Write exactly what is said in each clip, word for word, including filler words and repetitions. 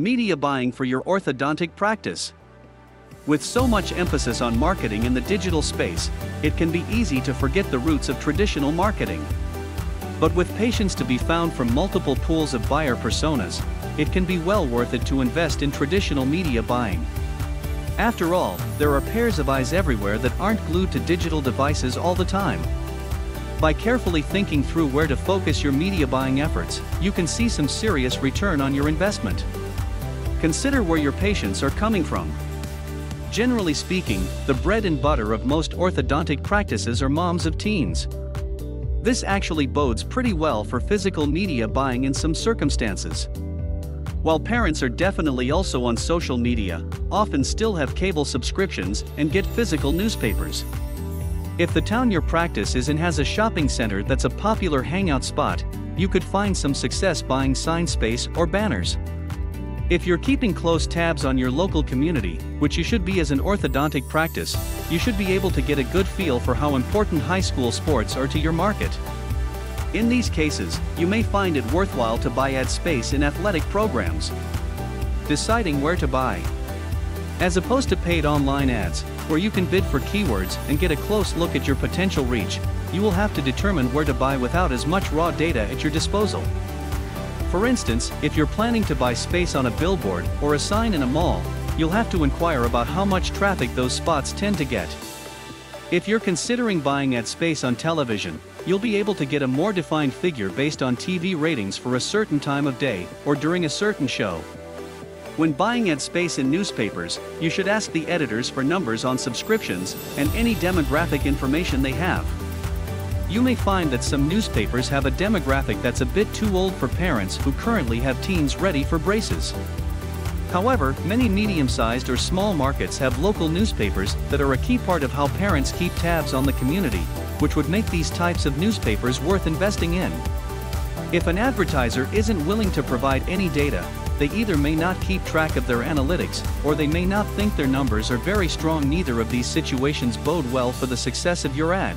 media buying for your orthodontic practice. With so much emphasis on marketing in the digital space, it can be easy to forget the roots of traditional marketing. But with patients to be found from multiple pools of buyer personas, it can be well worth it to invest in traditional media buying. After all, there are pairs of eyes everywhere that aren't glued to digital devices all the time. By carefully thinking through where to focus your media buying efforts, you can see some serious return on your investment. Consider where your patients are coming from. Generally speaking, the bread and butter of most orthodontic practices are moms of teens. This actually bodes pretty well for physical media buying in some circumstances. While parents are definitely also on social media, often still have cable subscriptions and get physical newspapers. If the town your practice is in has a shopping center that's a popular hangout spot, you could find some success buying sign space or banners. If you're keeping close tabs on your local community, which you should be as an orthodontic practice, you should be able to get a good feel for how important high school sports are to your market. In these cases, you may find it worthwhile to buy ad space in athletic programs. Deciding where to buy. As opposed to paid online ads, where you can bid for keywords and get a close look at your potential reach, you will have to determine where to buy without as much raw data at your disposal. For instance, if you're planning to buy space on a billboard or a sign in a mall, you'll have to inquire about how much traffic those spots tend to get. If you're considering buying ad space on television, you'll be able to get a more defined figure based on T V ratings for a certain time of day or during a certain show. When buying ad space in newspapers, you should ask the editors for numbers on subscriptions and any demographic information they have. You may find that some newspapers have a demographic that's a bit too old for parents who currently have teens ready for braces. However, many medium-sized or small markets have local newspapers that are a key part of how parents keep tabs on the community, which would make these types of newspapers worth investing in. If an advertiser isn't willing to provide any data, they either may not keep track of their analytics, or they may not think their numbers are very strong. Neither of these situations bode well for the success of your ad.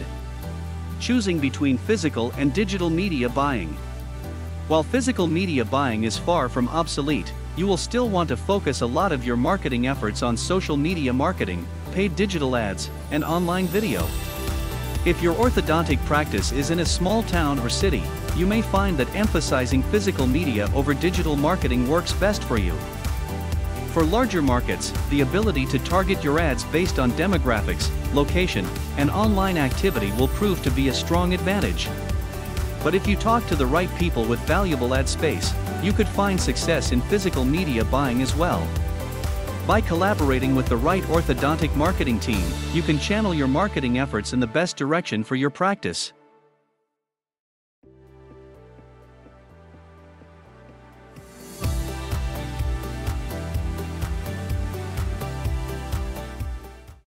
Choosing between physical and digital media buying. While physical media buying is far from obsolete, you will still want to focus a lot of your marketing efforts on social media marketing, paid digital ads, and online video. If your orthodontic practice is in a small town or city, you may find that emphasizing physical media over digital marketing works best for you. For larger markets, the ability to target your ads based on demographics, location, and online activity will prove to be a strong advantage. But if you talk to the right people with valuable ad space, you could find success in physical media buying as well. By collaborating with the right orthodontic marketing team, you can channel your marketing efforts in the best direction for your practice.